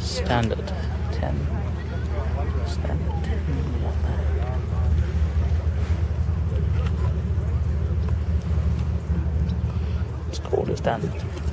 Standard 10. Standard 10. It's called a standard.